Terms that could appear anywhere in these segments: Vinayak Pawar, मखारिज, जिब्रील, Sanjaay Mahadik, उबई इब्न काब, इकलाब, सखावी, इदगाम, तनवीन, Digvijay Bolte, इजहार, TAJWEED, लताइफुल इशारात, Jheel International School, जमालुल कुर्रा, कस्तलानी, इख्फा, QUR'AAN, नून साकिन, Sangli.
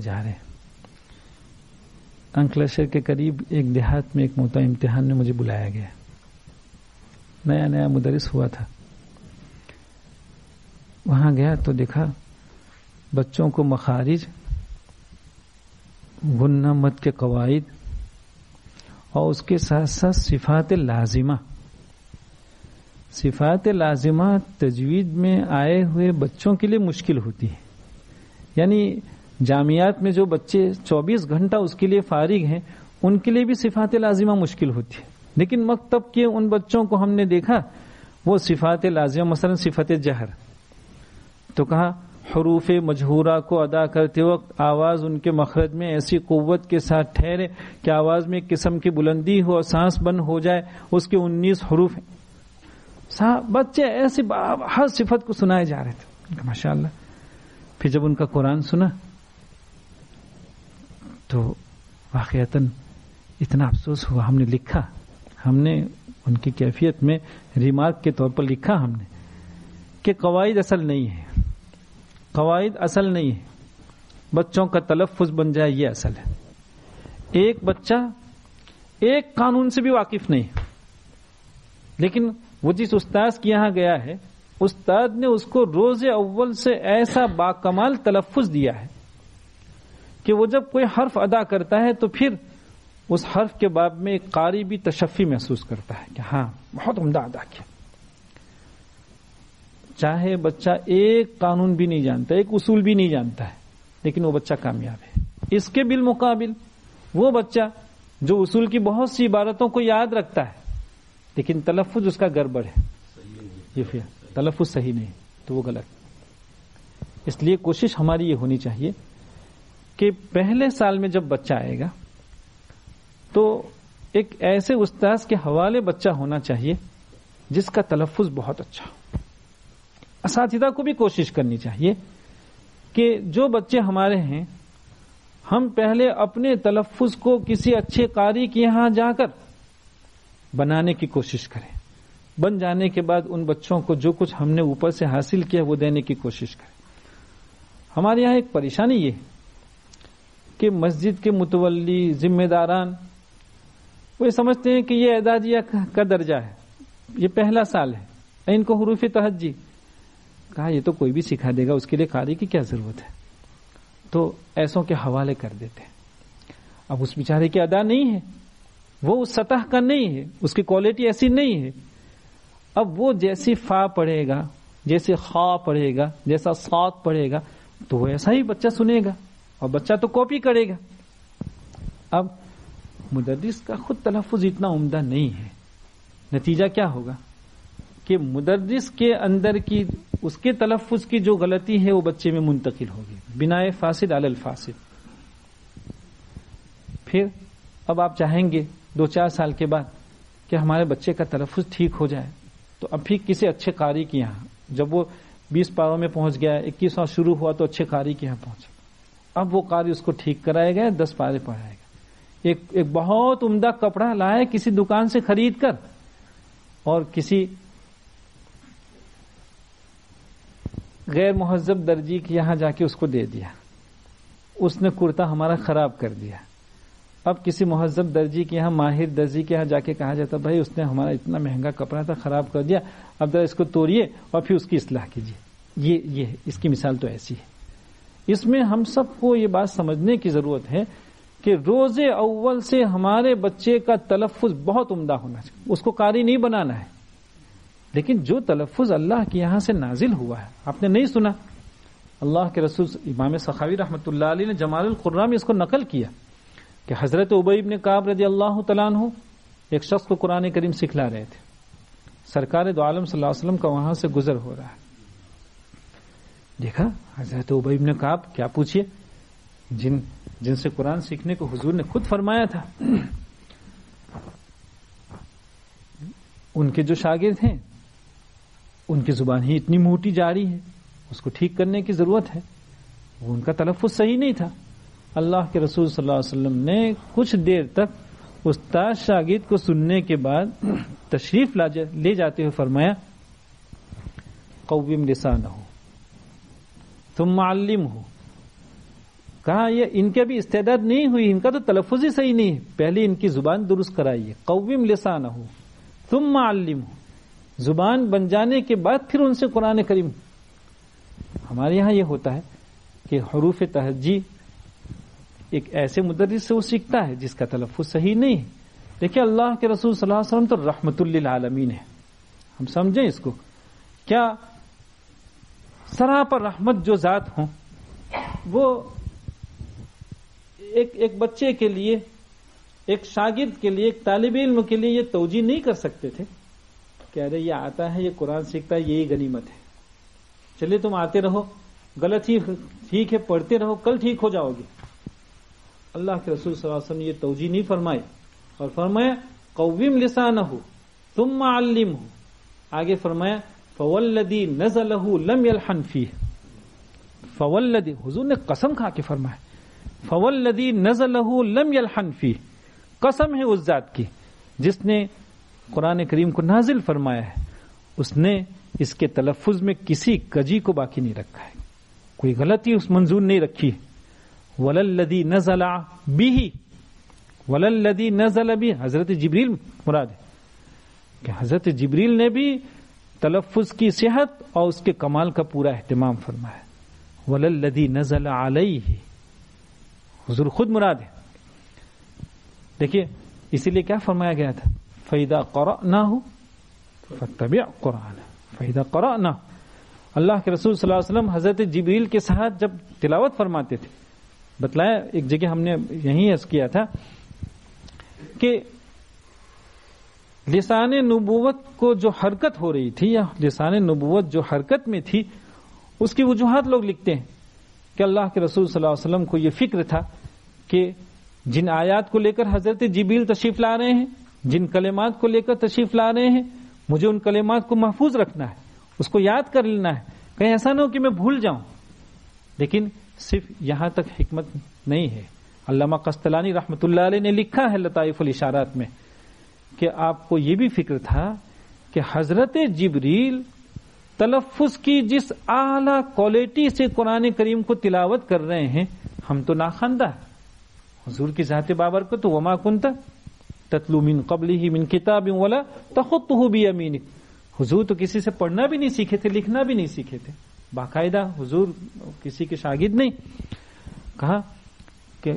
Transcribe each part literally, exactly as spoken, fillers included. जा रहे। अंकलेश्वर के करीब एक देहात में एक मोटा इम्तिहान में मुझे बुलाया गया। नया नया मुदरिस हुआ था। वहां गया तो देखा बच्चों को मखारिज, गुन्ना मत के कवायद और उसके साथ साथ सिफात लाजिमा, सिफात लाजिमा तजवीद में आए हुए बच्चों के लिए मुश्किल होती है। यानी जामियात में जो बच्चे चौबीस घंटा उसके लिए फारिग हैं, उनके लिए भी सिफात लाजिमा मुश्किल होती है। लेकिन मकतब के उन बच्चों को हमने देखा, वो सिफात लाजिमा, मसलन सिफत जहर, तो कहा हरूफ मजहूरा को अदा करते वक्त आवाज उनके मखरज में ऐसी कुव्वत के साथ ठहरे कि आवाज में किस्म की बुलंदी हो और सांस बंद हो जाए। उसके उन्नीस हरूफ हैं। साहब बच्चे ऐसे हर सिफत को सुनाए जा रहे थे, माशाल्लाह। फिर जब उनका कुरान सुना तो वाकईतन इतना अफसोस हुआ। हमने लिखा, हमने उनकी कैफियत में रिमार्क के तौर पर लिखा हमने कि कवायद असल नहीं है, कवायद असल नहीं है, बच्चों का तलफ़ुज़ बन जाए ये असल है। एक बच्चा एक कानून से भी वाकिफ नहीं, लेकिन वो जिस उस्ताद के यहाँ गया है, उस्ताद ने उसको रोज़े अव्वल से ऐसा बाकमाल तलफ़ुज़ दिया है कि वो जब कोई हर्फ अदा करता है तो फिर उस हर्फ के बाब में एक कारी भी तशफ़ी महसूस करता है कि हाँ बहुत उम्दा अदा किया। चाहे बच्चा एक कानून भी नहीं जानता, एक उसूल भी नहीं जानता है, लेकिन वो बच्चा कामयाब है। इसके बिलमुकाबिल वो बच्चा जो उसूल की बहुत सी इबारतों को याद रखता है लेकिन तलफ़ुज़ उसका गड़बड़ है, ये फिर तलफ़ुज़ सही नहीं तो वो गलत। इसलिए कोशिश हमारी ये होनी चाहिए कि पहले साल में जब बच्चा आएगा तो एक ऐसे उस्ताद के हवाले बच्चा होना चाहिए जिसका तलफ़ुज़ बहुत अच्छा हो। असातिज़ा को भी कोशिश करनी चाहिए कि जो बच्चे हमारे हैं, हम पहले अपने तलफ़ुज़ को किसी अच्छे कारी के यहाँ जाकर बनाने की कोशिश करें। बन जाने के बाद उन बच्चों को जो कुछ हमने ऊपर से हासिल किया वो देने की कोशिश करें। हमारे यहाँ एक परेशानी ये कि मस्जिद के मुतवल्ली जिम्मेदारान वो समझते हैं कि ये एदाजिया का दर्जा है, ये पहला साल है, इनको हुरूफ़ तहज्जी, कहा ये तो कोई भी सिखा देगा, उसके लिए कारी की क्या जरूरत है, तो ऐसों के हवाले कर देते हैं। अब उस बेचारे की अदा नहीं है, वो उस सतह का नहीं है, उसकी क्वालिटी ऐसी नहीं है। अब वो जैसी फा पढ़ेगा, जैसे खा पढ़ेगा, जैसा सात पढ़ेगा, तो वो ऐसा ही बच्चा सुनेगा और बच्चा तो कॉपी करेगा। अब मुदर्रिस का खुद तलफ़ुज़ इतना उम्दा नहीं है, नतीजा क्या होगा कि मुदर्रिस के अंदर की उसके तलफ़ुज़ की जो गलती है वो बच्चे में मुंतकिल होगी, बिनाए फासिद अलल फासिद। फिर अब आप चाहेंगे दो चार साल के बाद कि हमारे बच्चे का तलफ़ुज़ ठीक हो जाए, तो अब भी किसी अच्छे कारी के यहाँ, जब वो बीस पारों में पहुँच गया, इक्कीसवां शुरू हुआ तो अच्छे कारी के यहाँ पहुँचा, अब वो कारी उसको ठीक कराएगा या दस पारे पढ़ाएगा। एक एक बहुत उम्दा कपड़ा लाए किसी दुकान से खरीद कर और किसी गैर मुहज्जब दर्जी के यहाँ जाके उसको दे दिया, उसने कुर्ता हमारा ख़राब कर दिया। अब किसी मुहज्जब दर्जी के यहाँ, माहिर दर्जी के यहाँ जाके कहा जाता, भाई उसने हमारा इतना महंगा कपड़ा था ख़राब कर दिया, अब जरा इसको तोड़िए और फिर उसकी इस्लाह कीजिए। ये ये है, इसकी मिसाल तो ऐसी है। इसमें हम सबको ये बात समझने की ज़रूरत है कि रोज़े अव्वल से हमारे बच्चे का तलफ़ुज़ बहुत उम्दा होना चाहिए, उसको कारी नहीं बनाना है। लेकिन जो तलफ़ुज़ अल्लाह के यहाँ से नाजिल हुआ है, आपने नहीं सुना, अल्लाह के रसूल इमाम सखावी रहमतुल्लाह अलैह ने जमालुल कुर्रा में इसको नकल किया कि हज़रत उबई इब्न काब रज़ियल्लाहु तआला अन्हु एक शख्स को कुरान करीम सिखला रहे थे। सरकार दो आलम सल्लल्लाहु अलैहि वसल्लम का वहाँ से गुजर हो रहा है। देखा हज़रत उबई इब्न काब, क्या पूछिए, जिन जिनसे कुरान सीखने को हुजूर ने खुद फरमाया था, उनके जो शागिर्द हैं उनकी जुबान ही इतनी मोटी जारी है, उसको ठीक करने की ज़रूरत है, वो उनका तलफ़ुज़ सही नहीं था। अल्लाह के रसूल सल्लल्लाहु अलैहि वसल्लम ने कुछ देर तक उस्ताद शागिर्द को सुनने के बाद तशरीफ़ ले जाते हुए फरमाया, कव्विम लिसानहु तुम मुअल्लिमहु कहा ये इनके भी इस्तेदाद नहीं हुई, इनका तो तलफ़ुज़ ही सही नहीं है, पहले इनकी जुबान दुरुस्त कराइए। कव्विम लिसानहु थुम्मा अल्लिमहु, जुबान बन जाने के बाद फिर उनसे कुरान करीम। हमारे यहाँ ये होता है कि हरूफ तहजी एक ऐसे मुदर्रिस से वो सीखता है जिसका तलफ़ुज़ सही नहीं है। देखिए अल्लाह के रसूल सल्लल्लाहु अलैहि वसल्लम तो रहमतुल लिल आलमीन है, हम समझें इसको, क्या सरापर रहमत जो जात हो वो एक एक बच्चे के लिए, एक शागिर्द के लिए, एक तालिब इल्म के लिए ये तौजी नहीं कर सकते थे कि अरे ये आता है, ये कुरान सीखता है, यही गनीमत है, चलिए तुम आते रहो, गलत ही ठीक है, पढ़ते रहो, कल ठीक हो जाओगे। अल्लाह के रसूल सल्लल्लाहु अलैहि वसल्लम ने ये तौजी नहीं फरमाई और फरमाया कव्विम लिसानहु थुम्मा अल्लिमहु, आगे फरमाया फवल्लदी नज़लहु लम यल्हन फीह, फवल्लदी, हुजूर ने कसम खा के फरमाया फवल्लदी नज़लहु लम यल्हन फीह, कसम है उस जात की जिसने कुरान करीम को नाजिल फरमाया है, उसने इसके तलफ़ुज़ में किसी कजी को बाकी नहीं रखा है, कोई गलती उस मंजूर नहीं रखी। वलल्लदी नज़ला बिही, वलल्लदी नज़ला बिही, हज़रत जिब्रील मुराद है कि हज़रत जिब्रील ने भी तलफ़ुज़ की सेहत और उसके कमाल का पूरा अहतमाम फरमाया। वलल्लदी नज़ला अलैहि, हुज़ूर खुद मुराद है। देखिए इसीलिए क्या फरमाया गया था, फ़ैदा क़रअनाहु फत्तबि' क़ुरआन, फ़ैदा क़रअना, अल्लाह के रसूल सल्लल्लाहु अलैहि वसल्लम हज़रत जिब्रील के साथ जब तिलावत फरमाते थे, बतलाया एक जगह हमने यही अर्ज़ किया था कि लिसाने नबुवत को जो हरकत हो रही थी या लिसाने नबुवत जो हरकत में थी उसकी वजूहात लोग लिखते हैं कि अल्लाह के रसूल सल्लल्लाहु अलैहि वसल्लम को ये फिक्र था कि जिन आयात को लेकर हज़रत जिब्रील तशरीफ़ ला रहे हैं, जिन कलेमात को लेकर तशरीफ़ ला रहे हैं, मुझे उन कलेमात को महफूज रखना है, उसको याद कर लेना है, कहीं ऐसा ना हो कि मैं भूल जाऊं। लेकिन सिर्फ यहाँ तक हिकमत नहीं है। अल्लामा कस्तलानी रहमतुल्लाह अलैह ने लिखा है लताइफुल इशारात में कि आपको ये भी फिक्र था कि हज़रत जिब्रील तलफ़ुज़ की जिस आला क्वालिटी से कुरान करीम को तिलावत कर रहे हैं, हम तो नाखंदा है। हुजूर की ज़ात बाबर को तो वमा कुंता ततलू मिन क़ब्लिही मिन किताबिन वला तख़ुत्तुहु बियमीनिक, हुजूर तो किसी से पढ़ना भी नहीं सीखे थे, लिखना भी नहीं सीखे थे, बाकायदा हुजूर किसी के शागिर्द नहीं। कहा कि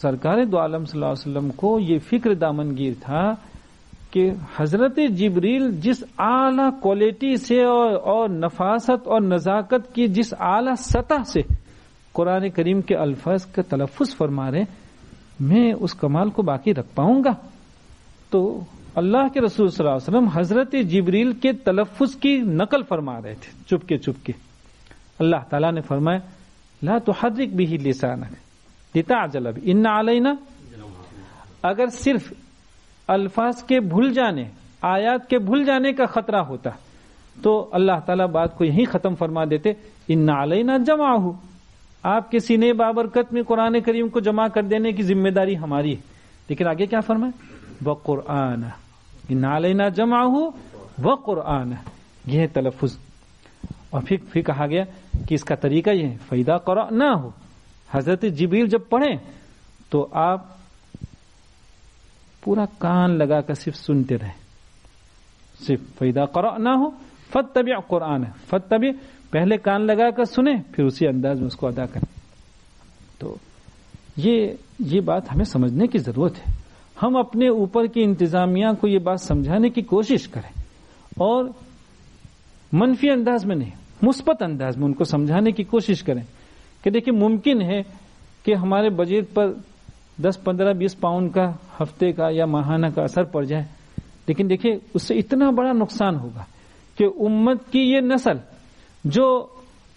सरकार दो आलम सल्लल्लाहु अलैहि वसल्लम को ये फिक्र दामनगीर था कि हज़रत जिब्रील जिस आला क्वालिटी से और, और नफासत और नज़ाकत की जिस आला सतह से कुरान करीम के अल्फाज का तलफ़ुज़ फरमा रहे, मैं उस कमाल को बाकी रख पाऊंगा। तो अल्लाह के रसूल सल्लल्लाहु अलैहि वसल्लम हज़रत जिब्रील के तलफ़ुज़ की नकल फरमा रहे थे चुपके चुपके। अल्लाह ताला ने फरमाया ला तुहर्रिक बिही लिसानक लिताअजल बिही इन्न अलैना, अगर सिर्फ अल्फाज के भूल जाने, आयात के भूल जाने का खतरा होता तो अल्लाह ताला बात को यहीं ख़त्म फरमा देते, इन्न अलैना जमाहु, आपके सीने बाबरकत में कुरान करीम को जमा कर देने की जिम्मेदारी हमारी है। लेकिन आगे क्या फरमाए, व कुरआन इन्ना अलैना जमाहु व कुरआन, यह तलफ़ुज़। और फिर फिर कहा गया कि इसका तरीका यह है, फ़ैदा क़रअनाहु, हज़रत जिब्रील जब पढ़ें तो आप पूरा कान लगा कर सिर्फ सुनते रहें, सिर्फ फ़ैदा क़रअनाहु फत्तबि' कुरआन, फत्तबि', पहले कान लगा कर सुने फिर उसी अंदाज में उसको अदा करें। तो ये ये बात हमें समझने की ज़रूरत है। हम अपने ऊपर की इंतज़ामिया को ये बात समझाने की कोशिश करें और मनफी अंदाज में नहीं, मुस्बत अंदाज में उनको समझाने की कोशिश करें कि देखिए मुमकिन है कि हमारे बजट पर दस पंद्रह बीस पाउंड का हफ्ते का या माहाना का असर पड़ जाए, लेकिन देखिए उससे इतना बड़ा नुकसान होगा कि उम्मत की ये नस्ल जो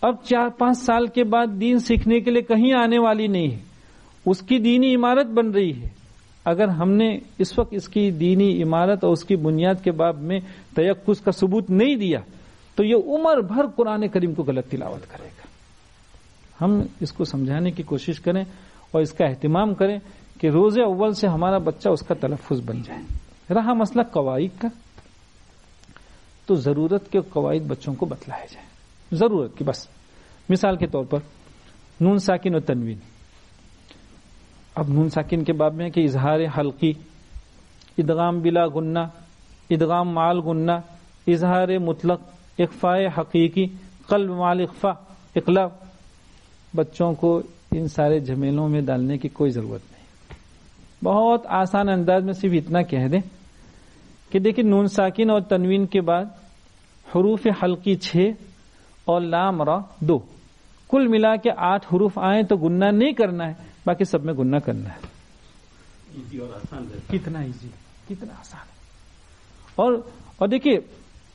अब चार पाँच साल के बाद दीन सीखने के लिए कहीं आने वाली नहीं है, उसकी दीनी इमारत बन रही है। अगर हमने इस वक्त इसकी दीनी इमारत और उसकी बुनियाद के बाब में तयक्कुज़ का सबूत नहीं दिया तो ये उम्र भर कुरान करीम को गलत तिलावत करेगा। हम इसको समझाने की कोशिश करें और इसका अहतमाम करें कि रोज़े अव्वल से हमारा बच्चा उसका तलफ़ुज़ बन जाए। रहा मसला कवायद का, तो ज़रूरत के कवायद बच्चों को बतलाए जाए, ज़रूरत की। बस मिसाल के तौर पर नून साकिन और तनवीन। अब नून साकिन के बाब में कि इजहार हल्की, इदगाम बिला गुन्ना, इदगाम माल गुन्ना, इजहार मुतलक, इख्फाए हकीकी, कल्ब माल इख्फा, इकलाब। बच्चों को इन सारे झमेलों में डालने की कोई जरूरत नहीं, बहुत आसान अंदाज में सिर्फ इतना कह दें कि देखिए नून साकिन और तनवीन के बाद हरूफ हल्की छः और लाम रा दो, कुल मिला के आठ हरूफ आए तो गुन्ना नहीं करना है, बाकी सब में गुन्ना करना है। इजी और आसान, कितना इजी, कितना आसान है। और और देखिए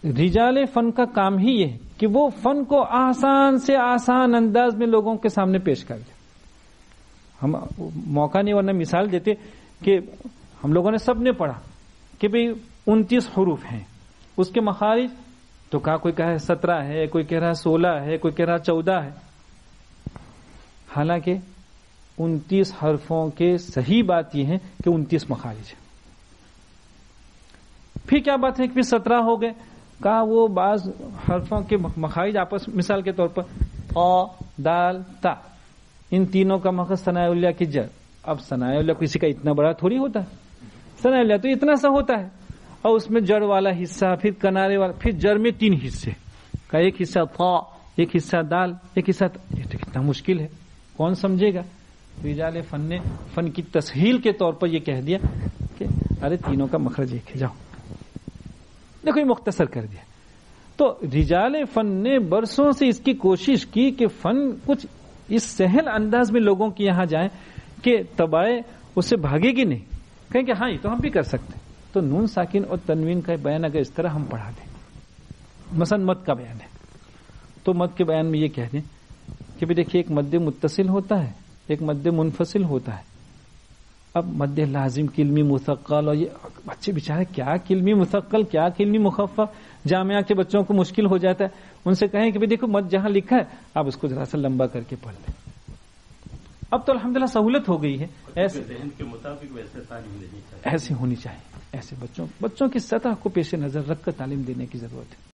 रिजाले फन का काम ही ये है कि वो फन को आसान से आसान अंदाज में लोगों के सामने पेश कर दे। हम मौका नहीं वरना मिसाल देते कि हम लोगों ने सब ने पढ़ा कि भाई उनतीस हरूफ हैं, उसके मखारिज तो कहा कोई कह रहा है सत्रह है, कोई कह रहा है सोलह है, कोई कह रहा है चौदह है। हालांकि उनतीस हरफों के सही बात यह है कि उनतीस मखारिज है। फिर क्या बात है कि फिर सत्रह हो गए, कहा वो बाज हरफों के मखारिज आपस, मिसाल के तौर पर औ दाल ता, इन तीनों का मखज सनाउल्ला की जड़। अब सनाउल्ला किसी का इतना बड़ा थोड़ी होता है, सनाउल्ला तो इतना सा होता है, और उसमें जड़ वाला हिस्सा, फिर किनारे वाला, फिर जड़ में तीन हिस्से का एक हिस्सा फा, एक हिस्सा दाल, एक हिस्सा, ये तो कितना मुश्किल है, कौन समझेगा। रिजाल फन ने फन की तस्हील के तौर पर यह कह दिया कि अरे तीनों का मखरज एक है, जाओ देखो, ये मुख्तसर कर दिया। तो रिजाल फन ने बरसों से इसकी कोशिश की कि फन कुछ इस सहल अंदाज में लोगों के यहां जाए कि तबाए उससे भागेगी नहीं, कहें कि हाँ ये तो हम भी कर सकते हैं। तो नून साकिन और तनवीन का बयान अगर इस तरह हम पढ़ा दें, मसन मत का बयान है, तो मत के बयान में ये कह दें कि भी देखिए एक मध्य मुत्तसिल होता है, एक मध्य मुनफसिल होता है। अब मध्य लाजिम किल्मी मुसक्कल, और ये बच्चे बेचारे क्या किल्मी मुसक्कल, क्या किल्मी मुखफ़्फ़ा, जामिया के बच्चों को मुश्किल हो जाता है। उनसे कहें कि भाई देखो मत जहां लिखा है आप उसको जरा सा लंबा करके पढ़ लें। अब तो अल्हम्दुलिल्लाह सहूलत हो गई है, ऐसे ज़हन के मुताबिक वैसे तालीम देनी चाहिए, ऐसे होनी चाहिए। ऐसे बच्चों बच्चों की सतह को पेश नजर रखकर तालीम देने की जरूरत है।